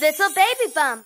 Little Baby Bum.